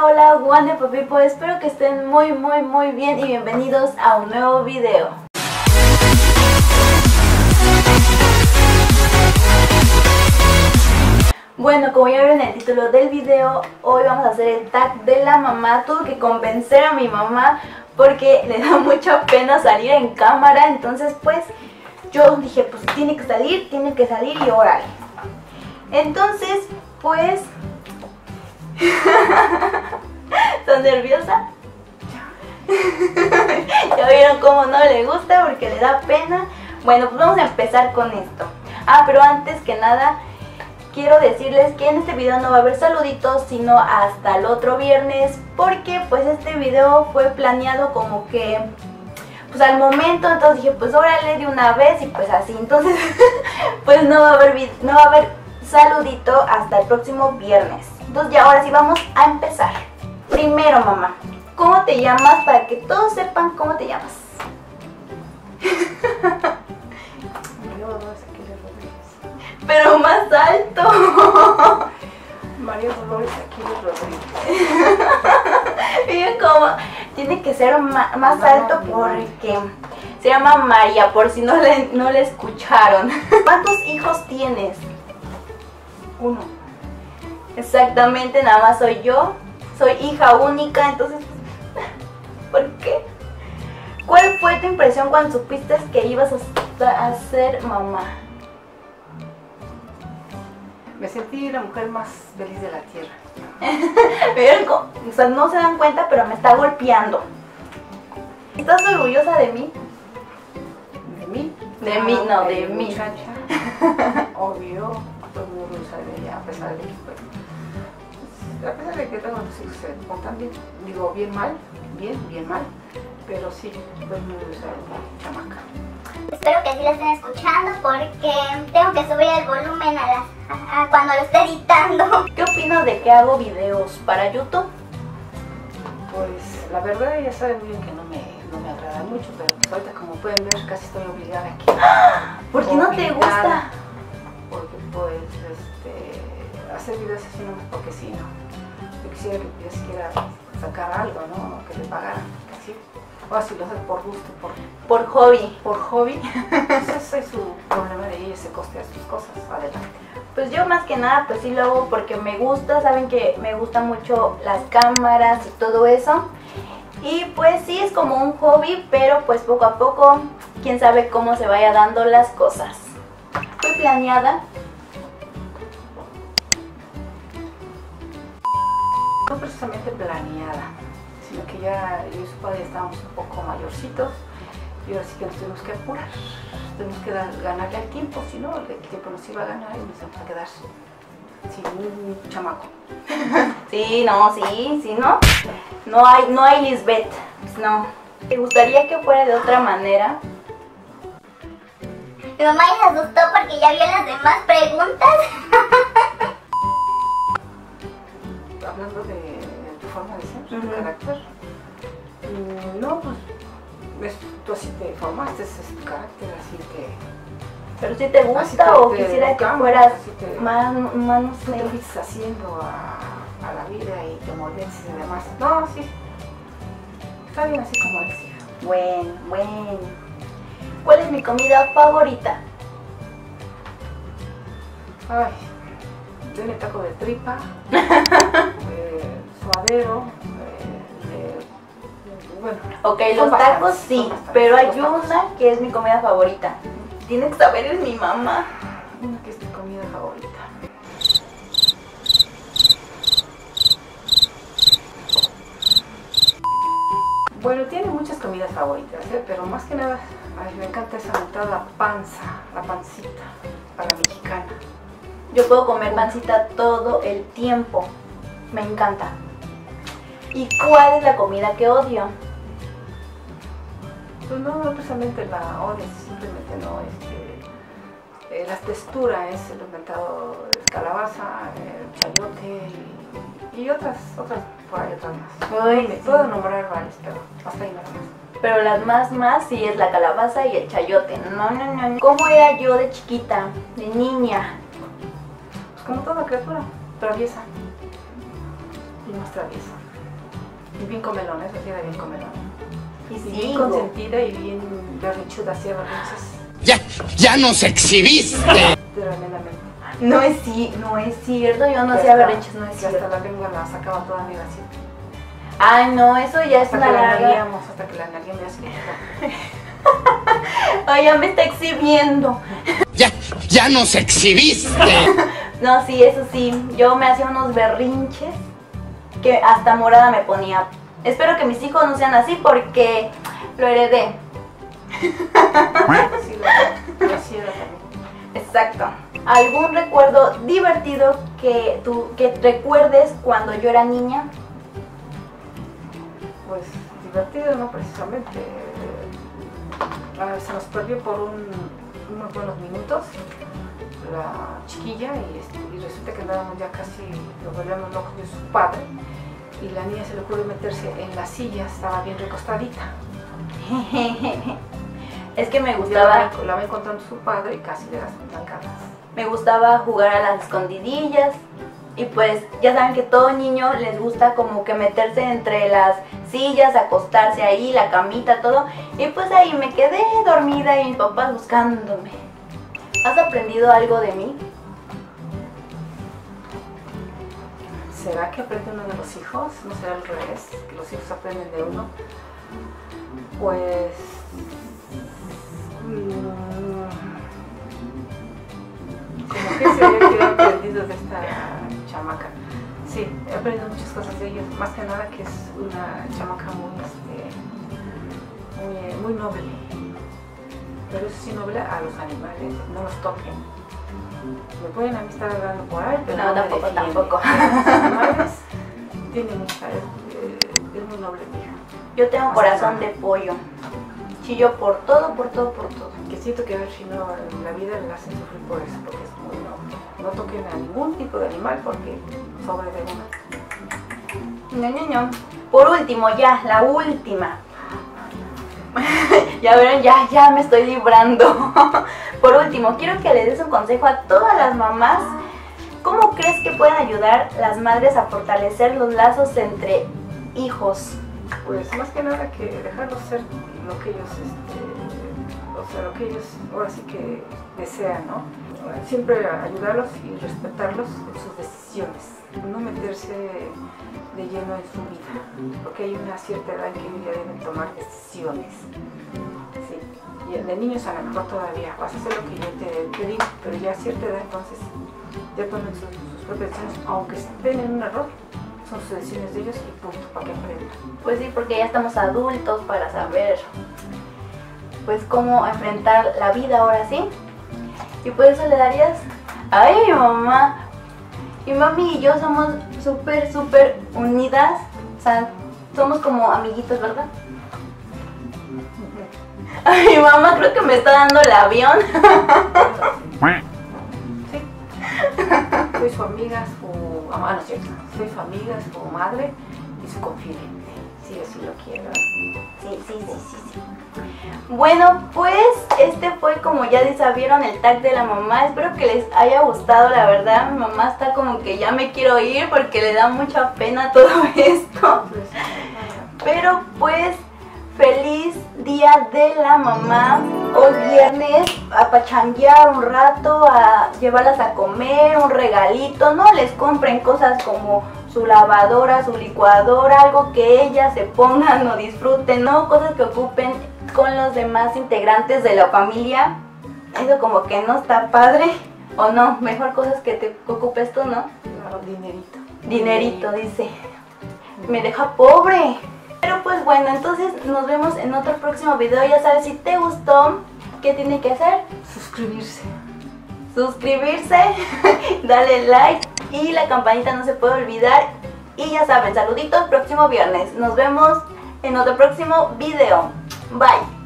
Hola, Juan de Papipo, espero que estén muy bien y bienvenidos a un nuevo video. Bueno, como ya vieron en el título del video, hoy vamos a hacer el tag de la mamá. Tuve que convencer a mi mamá porque le da mucha pena salir en cámara, entonces pues yo dije, pues tiene que salir y órale. Entonces, pues... ¿Estás nerviosa? Ya vieron cómo no le gusta porque le da pena. Bueno, pues vamos a empezar con esto. Ah, pero antes que nada quiero decirles que en este video no va a haber saluditos, sino hasta el otro viernes, porque pues este video fue planeado como que pues al momento, entonces dije pues órale de una vez y pues así, entonces pues no va a haber saludito hasta el próximo viernes. Entonces ya ahora sí vamos a empezar. Primero, mamá, ¿cómo te llamas? Para que todos sepan cómo te llamas. María Dolores Aquiles Rodríguez. Pero más alto. María Dolores Aquiles Rodríguez. Miren cómo tiene que ser más alto porque se llama María, por si no le escucharon. ¿Cuántos hijos tienes? Uno. Exactamente, nada más soy yo. Soy hija única, entonces... ¿Por qué? ¿Cuál fue tu impresión cuando supiste que ibas a ser mamá? Me sentí la mujer más feliz de la tierra. O sea, no se dan cuenta, pero me está golpeando. ¿Estás orgullosa de mí? ¿De mí? De mí, no, de mí. Muchacha. Obvio. Estoy muy orgullosa de ella, a pesar de que tengo los hijos se portan bien, digo bien mal, pero sí, estoy muy orgullosa de la chamaca. Espero que así la estén escuchando porque tengo que subir el volumen a cuando lo esté editando. ¿Qué opinas de que hago videos para YouTube? Pues la verdad ya saben bien que no me agrada mucho, pero pues, ahorita como pueden ver casi estoy obligada aquí. ¿Por qué no te gusta? Porque pues, hacer videos así no es porque sí, ¿no? Yo quisiera que Dios quiera sacar algo, ¿no? Que te pagaran, así. O así lo haces por gusto, por hobby. Por hobby. Entonces es su problema de ella, se costea sus cosas, adelante. Pues yo más que nada, pues sí lo hago porque me gusta, saben que me gustan mucho las cámaras y todo eso. Y pues sí, es como un hobby, pero pues poco a poco, quién sabe cómo se vaya dando las cosas. ¿Fue planeada? No precisamente planeada, sino que ya yo y su padre estábamos un poco mayorcitos y ahora sí que nos tenemos que apurar, tenemos que ganarle al tiempo, si no el tiempo nos iba a ganar y nos vamos a quedar sin un chamaco. No hay Lizbeth, pues no. ¿Te gustaría que fuera de otra manera? Mi mamá se asustó porque ya vio las demás preguntas. Hablando de tu forma de ser, tu carácter. No, pues tú así te formaste, ese es tu carácter, así que... ¿Pero si te gusta o quisiera que fueras más tú te fuiste haciendo a la vida y te moldeas y demás? No, sí. Está bien así como decía. Bueno. ¿Cuál es mi comida favorita? Ay, tiene taco de tripa, suadero, bueno. Ok, los tacos sí, pero hay una que es mi comida favorita. Tienes que saber, es mi mamá. Una que es tu comida favorita. Bueno, tiene muchas comidas favoritas, pero más que nada... Ay, me encanta esa mitad, la pancita, para mexicana. Yo puedo comer pancita todo el tiempo, me encanta. ¿Y cuál es la comida que odio? Pues no precisamente la odio, simplemente no, la textura es el inventado de calabaza, el chayote y otras por ahí, otras más. Ay, sí. Puedo nombrar varias, pero hasta ahí nada más. Pero las más sí es la calabaza y el chayote. No. ¿Cómo era yo de chiquita, de niña? Pues como toda criatura, traviesa. y más traviesa. Y bien comelona, esa tía era bien comelona. Y bien consentida y bien berrichuda, hacía berrinches. ¡Ya nos exhibiste! Tremendamente. No es cierto, yo no hacía berrinches, no es cierto. Hasta la lengua la sacaba toda mi vacía. Ay, no, eso ya es una larga. Hasta que la nariz me hace quitó. Ay, ya me está exhibiendo. ¡Ya nos exhibiste! No, sí, eso sí. Yo me hacía unos berrinches que hasta morada me ponía. Espero que mis hijos no sean así porque lo heredé. Sí, lo heredé. Exacto. ¿Algún recuerdo divertido que tú recuerdes cuando yo era niña? Pues divertido no precisamente. A ver, se nos perdió por unos buenos minutos la chiquilla y resulta que andábamos ya casi, lo volvíamos locos de su padre y la niña se le ocurrió meterse en la silla, estaba bien recostadita. Es que me gustaba... La va encontrando su padre y casi le das blancadas. Me gustaba jugar a las escondidillas y pues ya saben que todo niño les gusta como que meterse entre las sillas, acostarse ahí, la camita, todo. Y pues ahí me quedé dormida y mis papás buscándome. ¿Has aprendido algo de mí? ¿Será que aprende uno de los hijos? ¿No será al revés? ¿Que los hijos aprenden de uno? Pues... como que sería que he aprendido de esta chamaca. Sí, he aprendido muchas cosas de ella. Más que nada que es una chamaca muy noble. Pero eso sí, no habla a los animales, no los toquen. Me pueden a mí estar hablando por ahí, pero no tampoco, tampoco. Los animales tienen mucha, es muy noble, mija. Yo tengo un corazón de pollo. Chillo por todo, por todo, por todo. Que siento que a ver si no, en la vida la hacen sufrir por eso, porque es muy noble. No toquen a ningún tipo de animal porque sobre de una. No. Por último, ya, la última. Ya vieron, ya me estoy librando. Por último, quiero que le des un consejo a todas las mamás. ¿Cómo crees que pueden ayudar las madres a fortalecer los lazos entre hijos? Pues más que nada que dejarlos ser lo que ellos, lo que ellos ahora sí que desean, ¿no? Siempre ayudarlos y respetarlos en sus decisiones. No meterse de lleno en su vida, porque hay una cierta edad en que ya deben tomar decisiones. Sí. Y de niños a lo mejor todavía vas a hacer lo que yo te digo, pero ya a cierta edad entonces ya tomen sus propias decisiones, aunque estén en un error, son sus decisiones de ellos y punto, para que aprendan. Pues sí, porque ya estamos adultos para saber pues cómo enfrentar la vida ahora sí. Y por eso le darías, ay mamá. Mi mami y yo somos súper unidas, o sea, somos como amiguitos, ¿verdad? Ay, mi mamá creo que me está dando el avión. Sí. Soy su amiga, su... Ah, no, cierto. Soy su amiga, su madre y su confidente. Sí, así lo quiero. Sí. Bueno, pues este fue, como ya sabieron, el tag de la mamá. Espero que les haya gustado, la verdad. Mi mamá está como que ya me quiero ir porque le da mucha pena todo esto. Pero pues, feliz día de la mamá. Hoy viernes a pachanguear un rato, a llevarlas a comer, un regalito. No les compren cosas como su lavadora, su licuadora, algo que ellas se pongan o disfruten, ¿no? Cosas que ocupen con los demás integrantes de la familia. Eso como que no está padre, o no, mejor cosas que te ocupes tú, ¿no? Claro, dinerito. Dinerito, dice. Me deja pobre. Pero pues bueno, entonces nos vemos en otro próximo video. Ya sabes, si te gustó, ¿qué tiene que hacer? Suscribirse. Suscribirse, dale like. Y la campanita no se puede olvidar. Y ya saben, saluditos, próximo viernes. Nos vemos en otro próximo video. Bye.